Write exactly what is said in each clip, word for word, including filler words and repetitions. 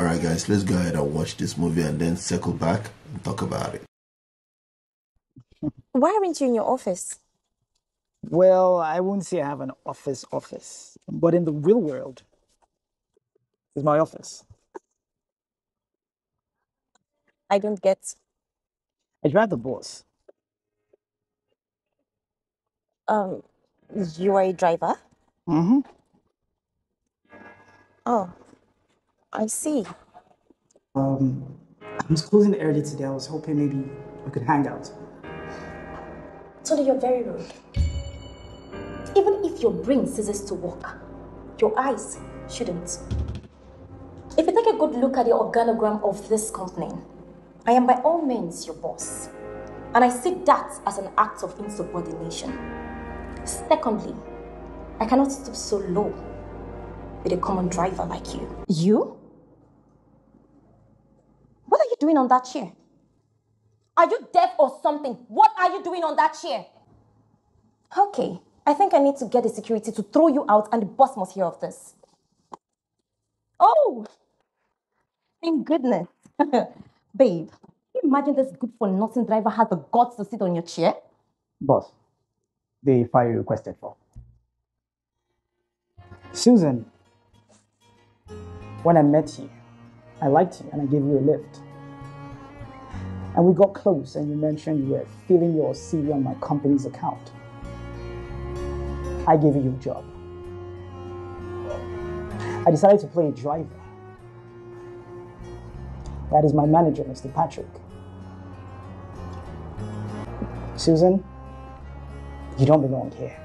Alright guys, let's go ahead and watch this movie and then circle back and talk about it. Why aren't you in your office? Well, I wouldn't say I have an office office, but in the real world, it's my office. I don't get. I drive the bus. Um, you are a driver? Mm-hmm. Oh, I see. Um, I was closing early today. I was hoping maybe we could hang out. Tony, you're very rude. Even if your brain ceases to work, your eyes shouldn't. If you take a good look at the organogram of this company, I am by all means your boss. And I see that as an act of insubordination. Secondly, I cannot stoop so low with a common driver like you. You? What are you doing on that chair? Are you deaf or something? What are you doing on that chair? Okay, I think I need to get the security to throw you out, and the boss must hear of this. Oh, thank goodness. Babe, can you imagine this good-for-nothing driver has the guts to sit on your chair? Boss, the file you requested for. Susan, when I met you, I liked you and I gave you a lift. And we got close, and you mentioned you were filling your C V on my company's account. I gave you a job. I decided to play a driver. That is my manager, Mister Patrick. Susan, you don't belong here.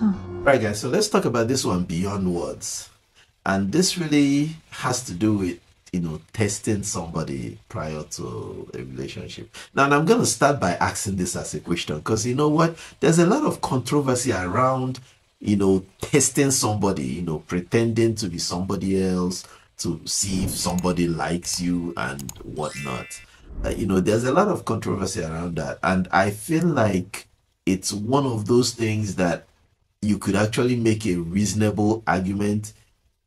Huh. Alright guys, so let's talk about this one, Beyond Words. And this really has to do with, you know, testing somebody prior to a relationship. Now, and I'm going to start by asking this as a question, because you know what? There's a lot of controversy around, you know, testing somebody, you know, pretending to be somebody else, to see if somebody likes you and whatnot. Uh, you know, there's a lot of controversy around that. And I feel like it's one of those things that you could actually make a reasonable argument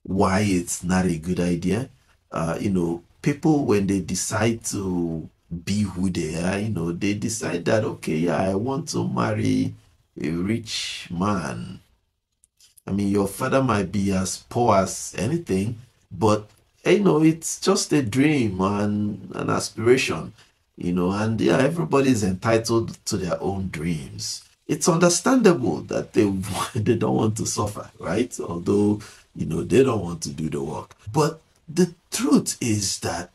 why it's not a good idea. Uh, you know, people, when they decide to be who they are, you know, they decide that, okay, yeah, I want to marry a rich man. I mean, your father might be as poor as anything, but, you know, it's just a dream and an aspiration, you know, and yeah, everybody's entitled to their own dreams. It's understandable that they, they don't want to suffer, right? Although, you know, they don't want to do the work. But the truth is that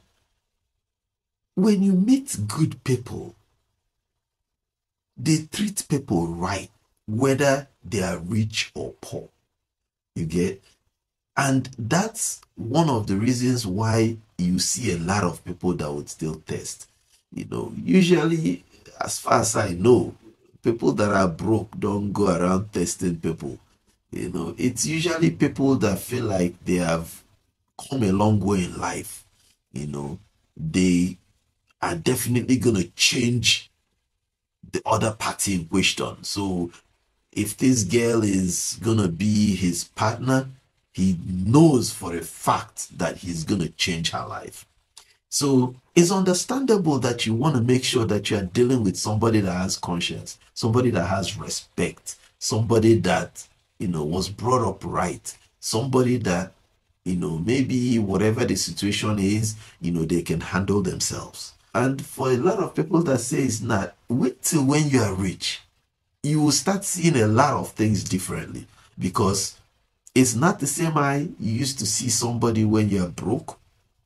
when you meet good people, they treat people right, whether they are rich or poor, you get? And that's one of the reasons why you see a lot of people that would still test. You know, usually, as far as I know, people that are broke don't go around testing people. You know, it's usually people that feel like they have come a long way in life. You know, they are definitely going to change the other party in question. So if this girl is going to be his partner, he knows for a fact that he's going to change her life. So it's understandable that you want to make sure that you are dealing with somebody that has conscience, somebody that has respect, somebody that, you know, was brought up right, somebody that, you know, maybe whatever the situation is, you know, they can handle themselves. And for a lot of people that say it's not, wait till when you are rich, you will start seeing a lot of things differently, because it's not the same eye you used to see somebody when you're broke.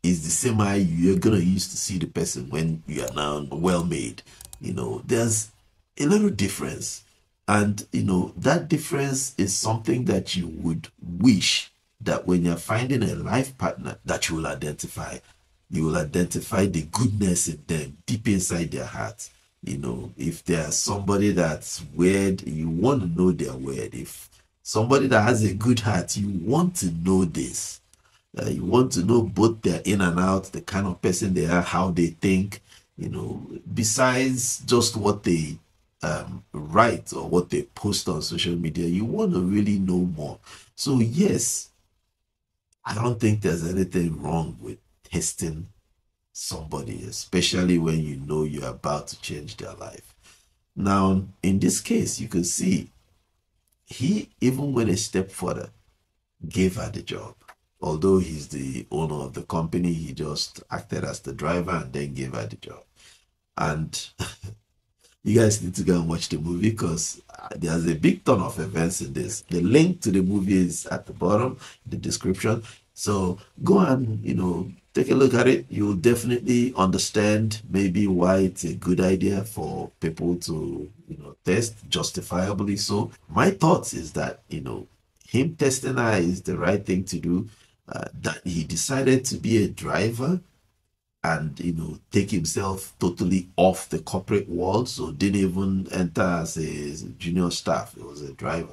It's the same eye you're going to use to see the person when you are now well-made. You know, there's a little difference. And, you know, that difference is something that you would wish that when you're finding a life partner that you will identify. You will identify the goodness in them deep inside their heart. You know, if there's somebody that's weird, you want to know they're weird. If somebody that has a good heart, you want to know this. Uh, you want to know both their in and out, the kind of person they are, how they think, you know, besides just what they um, write or what they post on social media. You want to really know more. So yes, I don't think there's anything wrong with testing somebody, especially when you know you're about to change their life. Now, in this case, you can see he even went a step further, gave her the job. Although he's the owner of the company, he just acted as the driver and then gave her the job. And you guys need to go and watch the movie because there's a big ton of events in this. The link to the movie is at the bottom, the description. So go and, you know, take a look at it. You'll definitely understand maybe why it's a good idea for people to, you know, test justifiably. So my thoughts is that, you know, him testing her is the right thing to do. Uh, that he decided to be a driver and, you know, take himself totally off the corporate world. So didn't even enter as a junior staff. He was a driver.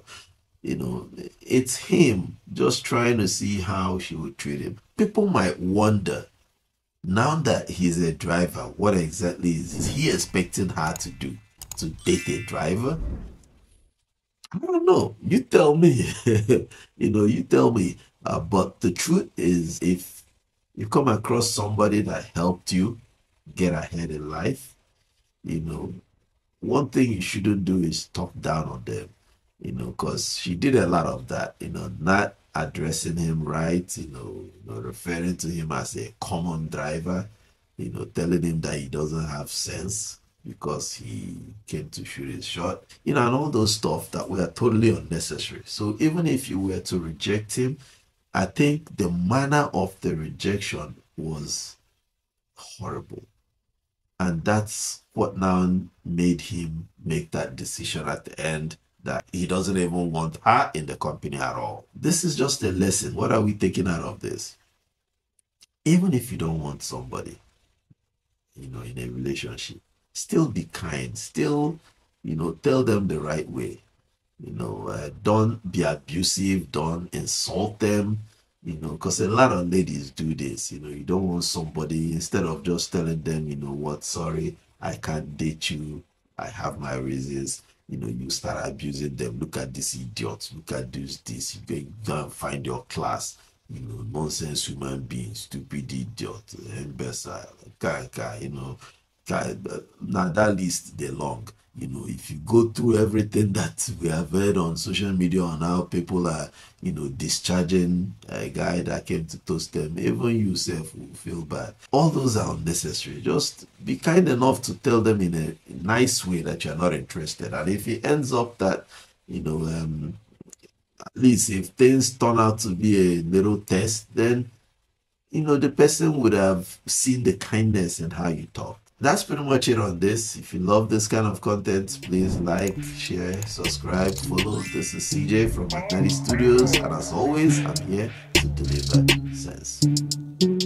You know, it's him just trying to see how she would treat him. People might wonder, now that he's a driver, what exactly is he expecting her to do? To date a driver? I don't know. You tell me. You know, you tell me. Uh, but the truth is, if you come across somebody that helped you get ahead in life, you know, one thing you shouldn't do is talk down on them, you know, because she did a lot of that, you know, not addressing him right, you know, you know, referring to him as a common driver, you know, telling him that he doesn't have sense because he came to shoot his shot, you know, and all those stuff that were totally unnecessary. So even if you were to reject him, I think the manner of the rejection was horrible. And that's what now made him make that decision at the end, that he doesn't even want her in the company at all. This is just a lesson. What are we taking out of this? Even if you don't want somebody, you know, in a relationship, still be kind. Still, you know, tell them the right way. You know, uh, don't be abusive. Don't insult them. You know, because a lot of ladies do this. You know, you don't want somebody, instead of just telling them, you know what, sorry, I can't date you. I have my reasons. You know, you start abusing them. Look at this idiot. Look at this, this. You can go and find your class. You know, nonsense human being, stupid idiot, imbecile, kaka, you know. Now that list, they're long. You know, if you go through everything that we have heard on social media on how people are, you know, discharging a guy that came to toast them, even yourself will feel bad. All those are unnecessary. Just be kind enough to tell them in a nice way that you're not interested. And if it ends up that, you know, um, at least if things turn out to be a little test, then, you know, the person would have seen the kindness in how you talk. That's pretty much it on this. If you love this kind of content, please like, share, subscribe, follow. This is C J from Mcnnadi Studios, and as always, I'm here to deliver sense.